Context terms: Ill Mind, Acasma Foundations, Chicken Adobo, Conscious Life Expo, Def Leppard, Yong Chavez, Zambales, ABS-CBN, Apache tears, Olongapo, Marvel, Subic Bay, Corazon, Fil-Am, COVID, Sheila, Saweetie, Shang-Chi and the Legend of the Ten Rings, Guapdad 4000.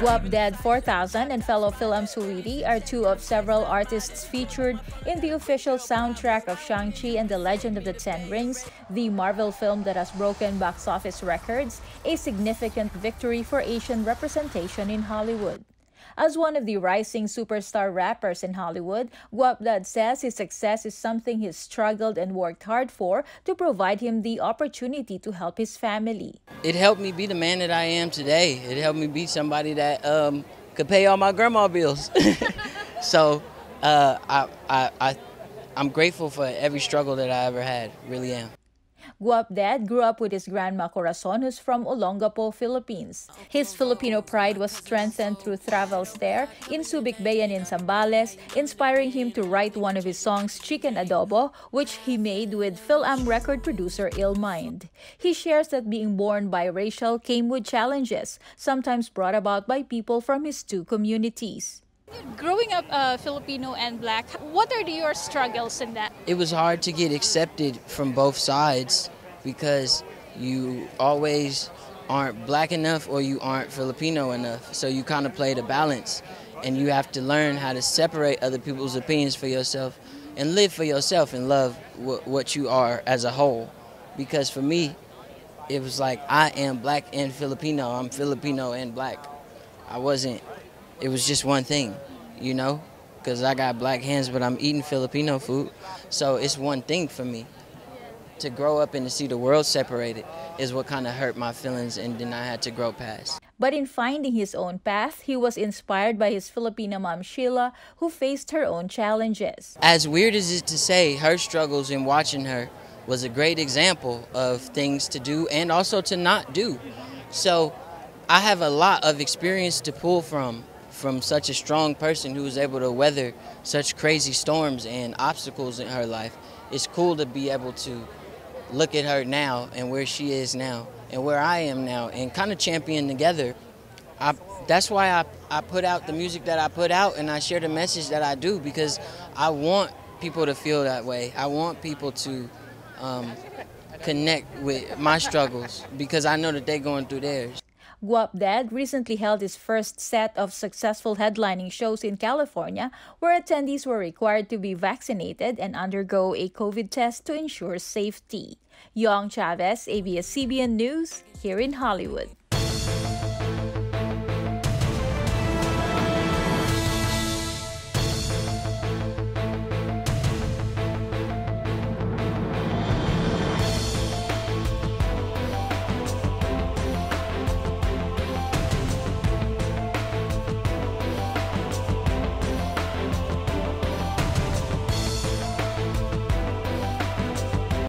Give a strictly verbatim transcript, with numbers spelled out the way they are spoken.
Guapdad four thousand and fellow Fil-Am Saweetie are two of several artists featured in the official soundtrack of Shang-Chi and the Legend of the Ten Rings, the Marvel film that has broken box office records, a significant victory for Asian representation in Hollywood. As one of the rising superstar rappers in Hollywood, Guapdad says his success is something he's struggled and worked hard for to provide him the opportunity to help his family. It helped me be the man that I am today. It helped me be somebody that um, could pay all my grandma bills. so uh, I, I, I, I'm grateful for every struggle that I ever had, really am. Guapdad grew up with his grandma Corazon, who's from Olongapo, Philippines. His Filipino pride was strengthened through travels there, in Subic Bay and in Zambales, inspiring him to write one of his songs, Chicken Adobo, which he made with Fil-Am record producer Ill Mind. He shares that being born biracial came with challenges, sometimes brought about by people from his two communities. Growing up uh, Filipino and Black, what are your struggles in that? It was hard to get accepted from both sides because you always aren't Black enough or you aren't Filipino enough. So you kind of play the balance and you have to learn how to separate other people's opinions for yourself and live for yourself and love wh what you are as a whole. Because for me, it was like I am Black and Filipino. I'm Filipino and Black. I wasn't. It was just one thing, you know, because I got Black hands, but I'm eating Filipino food. So it's one thing for me. To grow up and to see the world separated is what kind of hurt my feelings, and then I had to grow past. But in finding his own path, he was inspired by his Filipina mom, Sheila, who faced her own challenges. As weird as it is to say, her struggles in watching her was a great example of things to do and also to not do. So I have a lot of experience to pull from. from such a strong person who was able to weather such crazy storms and obstacles in her life. It's cool to be able to look at her now and where she is now and where I am now and kind of champion together. I, that's why I, I put out the music that I put out and I share the message that I do, because I want people to feel that way. I want people to um, connect with my struggles because I know that they're going through theirs. Guapdad recently held his first set of successful headlining shows in California, where attendees were required to be vaccinated and undergo a COVID test to ensure safety. Yong Chavez, A B S C B N News, here in Hollywood.